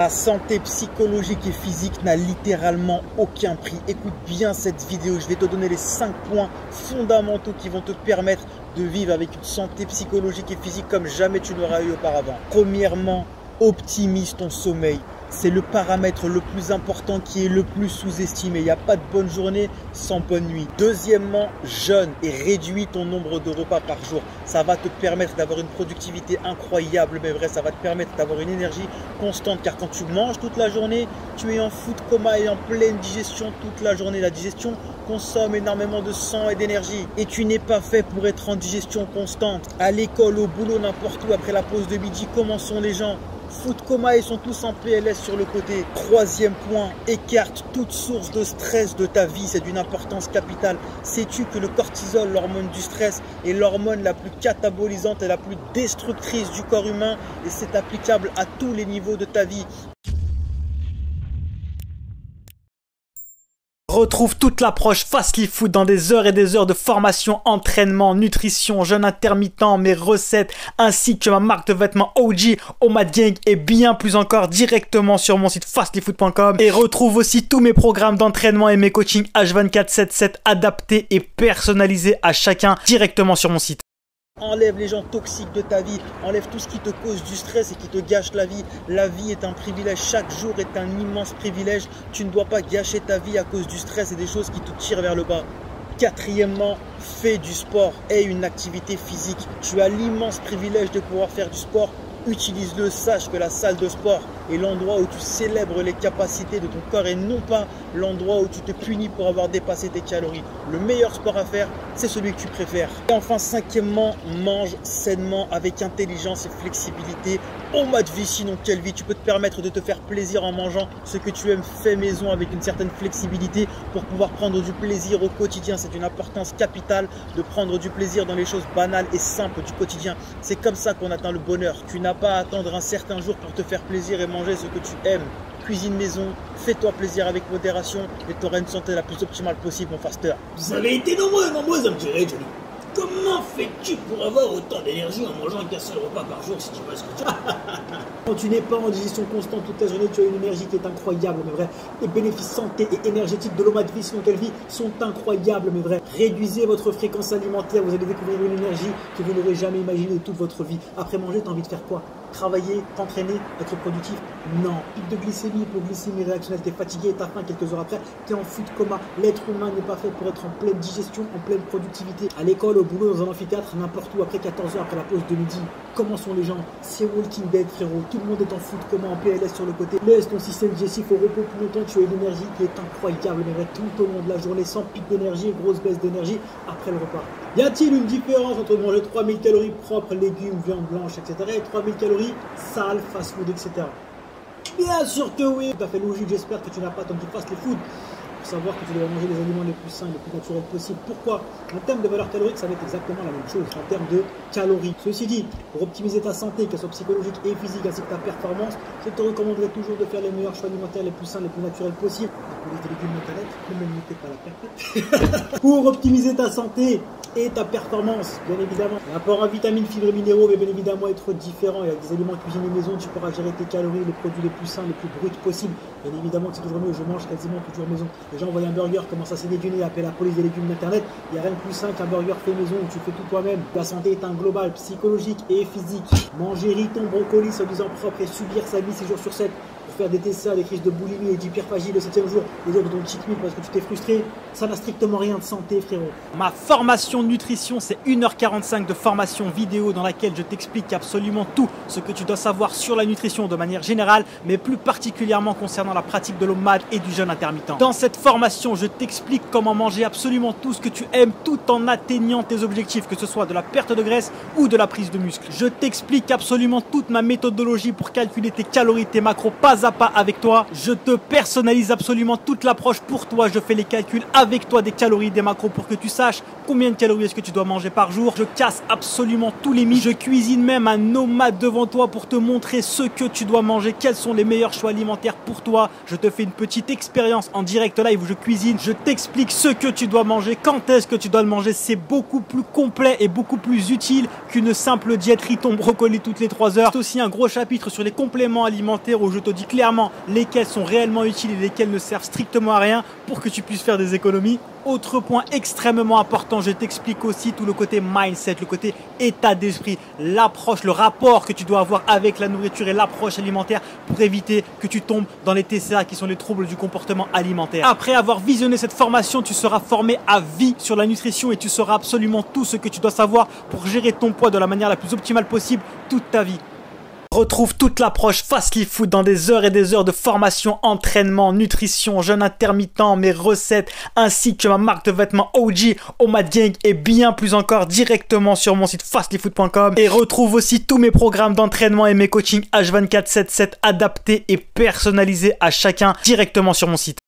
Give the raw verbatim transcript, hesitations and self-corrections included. La santé psychologique et physique n'a littéralement aucun prix. Écoute bien cette vidéo, je vais te donner les cinq points fondamentaux qui vont te permettre de vivre avec une santé psychologique et physique comme jamais tu n'auras eu auparavant. Premièrement, optimise ton sommeil. C'est le paramètre le plus important qui est le plus sous-estimé. Il n'y a pas de bonne journée sans bonne nuit. Deuxièmement, jeûne et réduis ton nombre de repas par jour. Ça va te permettre d'avoir une productivité incroyable, mais vrai, ça va te permettre d'avoir une énergie constante. Car quand tu manges toute la journée, tu es en food coma et en pleine digestion toute la journée. La digestion consomme énormément de sang et d'énergie. Et tu n'es pas fait pour être en digestion constante. À l'école, au boulot, n'importe où, après la pause de midi, comment sont les gens ? Food coma, ils sont tous en P L S sur le côté. Troisième point, écarte toute source de stress de ta vie, c'est d'une importance capitale. Sais-tu que le cortisol, l'hormone du stress, est l'hormone la plus catabolisante et la plus destructrice du corps humain et c'est applicable à tous les niveaux de ta vie. Retrouve toute l'approche Fastly Food dans des heures et des heures de formation, entraînement, nutrition, jeûne intermittent, mes recettes ainsi que ma marque de vêtements O G OMAD Gang et bien plus encore directement sur mon site fastly food point com. Et retrouve aussi tous mes programmes d'entraînement et mes coachings H vingt-quatre soixante-dix-sept adaptés et personnalisés à chacun directement sur mon site. Enlève les gens toxiques de ta vie, enlève tout ce qui te cause du stress et qui te gâche la vie. La vie est un privilège, chaque jour est un immense privilège. Tu ne dois pas gâcher ta vie à cause du stress et des choses qui te tirent vers le bas. Quatrièmement, fais du sport, aie une activité physique. Tu as l'immense privilège de pouvoir faire du sport. Utilise-le, sache que la salle de sport est l'endroit où tu célèbres les capacités de ton corps et non pas l'endroit où tu te punis pour avoir dépassé tes calories. Le meilleur sport à faire, c'est celui que tu préfères. Et enfin, cinquièmement, mange sainement avec intelligence et flexibilité. En mode vie, sinon quelle vie? Tu peux te permettre de te faire plaisir en mangeant ce que tu aimes fait maison avec une certaine flexibilité pour pouvoir prendre du plaisir au quotidien. C'est une importance capitale de prendre du plaisir dans les choses banales et simples du quotidien. C'est comme ça qu'on atteint le bonheur. Tu n'as pas à attendre un certain jour pour te faire plaisir et manger ce que tu aimes. Cuisine maison, fais-toi plaisir avec modération et tu auras une santé la plus optimale possible, mon faster. Vous avez été nombreux, nombreux à me tirer, Johnny. Comment fais-tu pour avoir autant d'énergie en mangeant qu'un seul repas par jour si tu vois ce que tu as? Quand tu n'es pas en digestion constante toute la journée, tu as une énergie qui est incroyable, mais vrai. Les bénéfices santé et énergétiques de l'OMAD Vie, sinon quelle vie, sont incroyables, mais vrai. Réduisez votre fréquence alimentaire, vous allez découvrir une énergie que vous n'aurez jamais imaginée de toute votre vie. Après manger, tu as envie de faire quoi? Travailler, t'entraîner, être productif? Non. Pic de glycémie, hypoglycémie réactionnelle, t'es fatigué, t'as faim, quelques heures après, t'es en food coma. L'être humain n'est pas fait pour être en pleine digestion, en pleine productivité. À l'école, au boulot, dans un amphithéâtre, n'importe où, après quatorze heures, après la pause de midi. Comment sont les gens? C'est Walking Dead, frérot. Tout le monde est en food coma, en P L S sur le côté. Laisse ton système digestif au repos plus longtemps, tu as une énergie qui est incroyable, mais tout au long de la journée, sans pic d'énergie, grosse baisse d'énergie après le repas. Y a-t-il une différence entre manger trois mille calories propres, légumes, viande blanche, et cetera et trois mille calories sale, fast-food, et cetera. Bien sûr que oui, tout à fait logique, j'espère que tu n'as pas attendu Fastlyfood pour savoir que tu dois manger les aliments les plus sains et les plus naturels possibles. Pourquoi? En termes de valeur calorique, ça va être exactement la même chose, en termes de calories. Ceci dit, pour optimiser ta santé, qu'elle soit psychologique et physique, ainsi que ta performance, je te recommanderais toujours de faire les meilleurs choix alimentaires, les plus sains, les plus naturels possibles. Des légumes de la canette, pas la pour optimiser ta santé et ta performance, bien évidemment. L'apport en vitamines, fibres et minéraux va bien évidemment être différent. Et avec des aliments cuisinés maison, tu pourras gérer tes calories, les produits les plus sains, les plus bruts possibles. Bien évidemment, c'est toujours mieux. Je mange quasiment toujours maison. Les gens voient un burger, commencent à se déjeuner, appellent la police des légumes d'internet. Il n'y a rien de plus sain qu'un burger fait maison où tu fais tout toi-même. La santé est un global, psychologique et physique. Manger riton, brocoli, soi-disant propre et subir sa vie six jours sur sept. Pour faire des T C A, des crises de boulimie et d'hyperphagie le septième jour, les autres dont cheat meal parce que tu t'es frustré, ça n'a strictement rien de santé, frérot. Ma formation nutrition, c'est une heure quarante-cinq de formation vidéo dans laquelle je t'explique absolument tout ce que tu dois savoir sur la nutrition de manière générale, mais plus particulièrement concernant la pratique de l'OMAD et du jeûne intermittent. Dans cette formation, je t'explique comment manger absolument tout ce que tu aimes tout en atteignant tes objectifs, que ce soit de la perte de graisse ou de la prise de muscle. Je t'explique absolument toute ma méthodologie pour calculer tes calories, tes macros, pas à pas avec toi. Je te personnalise absolument toute l'approche pour toi. Je fais les calculs avec toi des calories, des macros pour que tu saches combien de calories est-ce que tu dois manger par jour. Je casse absolument tous les mythes. Je cuisine même un OMAD devant toi pour te montrer ce que tu dois manger, quels sont les meilleurs choix alimentaires pour toi. Je te fais une petite expérience en direct live où je cuisine. Je t'explique ce que tu dois manger, quand est-ce que tu dois le manger. C'est beaucoup plus complet et beaucoup plus utile qu'une simple diète riton brocoli toutes les trois heures. C'est aussi un gros chapitre sur les compléments alimentaires où je te dis dit clairement lesquels sont réellement utiles et lesquels ne servent strictement à rien pour que tu puisses faire des économies. Autre point extrêmement important, je t'explique aussi tout le côté mindset, le côté état d'esprit, l'approche, le rapport que tu dois avoir avec la nourriture et l'approche alimentaire pour éviter que tu tombes dans les T C A qui sont les troubles du comportement alimentaire. Après avoir visionné cette formation, tu seras formé à vie sur la nutrition et tu sauras absolument tout ce que tu dois savoir pour gérer ton poids de la manière la plus optimale possible toute ta vie. Retrouve toute l'approche Fastly Food dans des heures et des heures de formation, entraînement, nutrition, jeûne intermittent, mes recettes ainsi que ma marque de vêtements O G, OMAD Gang et bien plus encore directement sur mon site fastly food point com. Et retrouve aussi tous mes programmes d'entraînement et mes coachings H vingt-quatre soixante-dix-sept adaptés et personnalisés à chacun directement sur mon site.